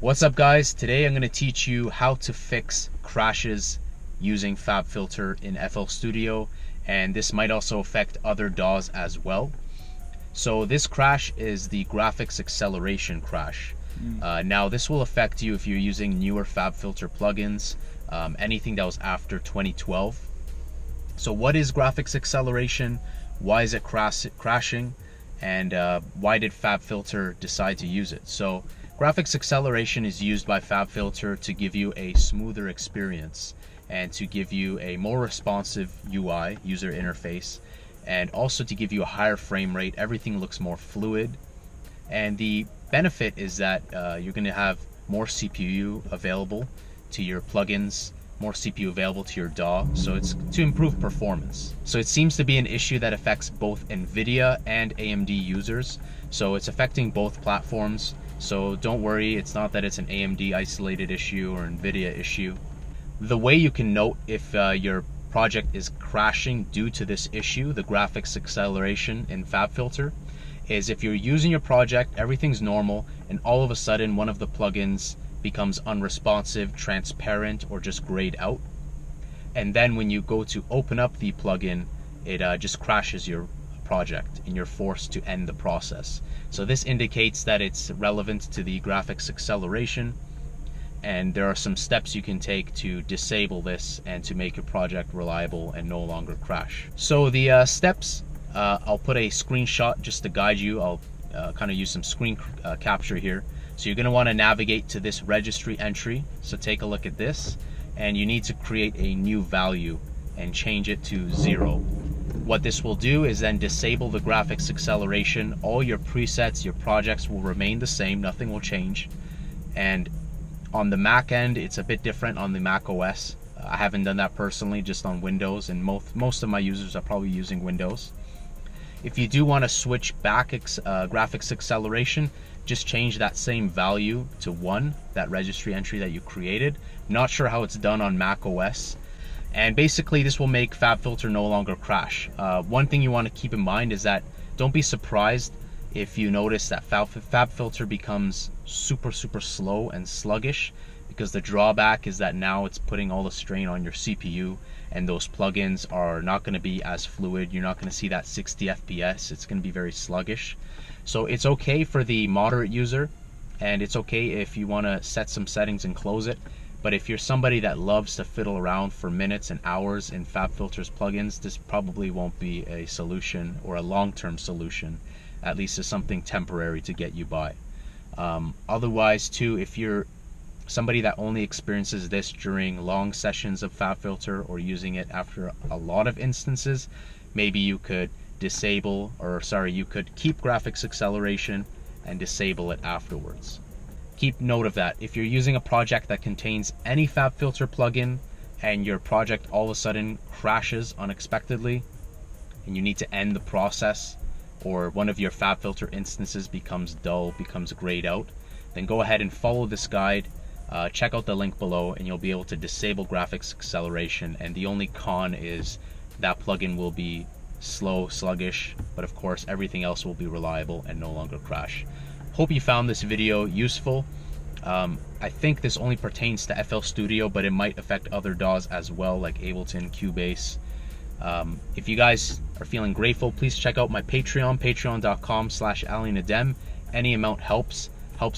What's up, guys? Today I'm going to teach you how to fix crashes using FabFilter in FL Studio, and this might also affect other DAWs as well. So this crash is the graphics acceleration crash. Now this will affect you if you're using newer FabFilter plugins, anything that was after 2012. So what is graphics acceleration? Why is it crashing? And why did FabFilter decide to use it? So graphics acceleration is used by FabFilter to give you a smoother experience and to give you a more responsive UI, user interface, and also to give you a higher frame rate. Everything looks more fluid. And the benefit is that you're gonna have more CPU available to your plugins, more CPU available to your DAW, so it's to improve performance. So it seems to be an issue that affects both Nvidia and AMD users. So it's affecting both platforms. So don't worry, it's not that it's an AMD isolated issue or Nvidia issue. The way you can note if your project is crashing due to this issue, the graphics acceleration in FabFilter, is if you're using your project, everything's normal, and all of a sudden one of the plugins becomes unresponsive, transparent, or just grayed out. And then when you go to open up the plugin, it just crashes your project and you're forced to end the process. So this indicates that it's relevant to the graphics acceleration, and there are some steps you can take to disable this and to make your project reliable and no longer crash. So the steps, I'll put a screenshot just to guide you. I'll kind of use some screen capture here. So you're going to want to navigate to this registry entry. So take a look at this, and you need to create a new value and change it to 0. What this will do is then disable the graphics acceleration. All your presets, your projects will remain the same, nothing will change. And on the Mac end, it's a bit different on the Mac OS. I haven't done that personally, just on Windows, and most of my users are probably using Windows. If you do want to switch back graphics acceleration, just change that same value to 1, that registry entry that you created. Not sure how it's done on Mac OS. And basically this will make FabFilter no longer crash. One thing you want to keep in mind is that don't be surprised if you notice that FabFilter becomes super slow and sluggish, because the drawback is that now it's putting all the strain on your CPU, and those plugins are not going to be as fluid. You're not going to see that 60 FPS. It's going to be very sluggish. So it's okay for the moderate user, and it's okay if you want to set some settings and close it. But if you're somebody that loves to fiddle around for minutes and hours in FabFilter's plugins, this probably won't be a solution or a long-term solution, at least as something temporary to get you by. Otherwise too, if you're somebody that only experiences this during long sessions of FabFilter or using it after a lot of instances, maybe you could keep graphics acceleration and disable it afterwards. Keep note of that. If you're using a project that contains any FabFilter plugin and your project all of a sudden crashes unexpectedly and you need to end the process, or one of your FabFilter instances becomes dull, becomes grayed out, then go ahead and follow this guide. Check out the link below and you'll be able to disable graphics acceleration. And the only con is that plugin will be slow, sluggish, but of course everything else will be reliable and no longer crash. Hope you found this video useful. I think this only pertains to FL Studio, but it might affect other DAWs as well, like Ableton, Cubase. If you guys are feeling grateful, please check out my Patreon, patreon.com/Ali Nadem. Any amount helps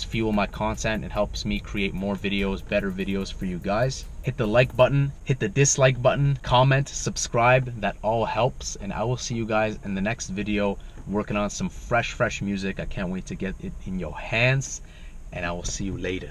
fuel my content. It helps me create more videos, better videos for you guys. Hit the like button, hit the dislike button, comment, subscribe. That all helps, and I will see you guys in the next video. Working on some fresh music. I can't wait to get it in your hands, and I will see you later.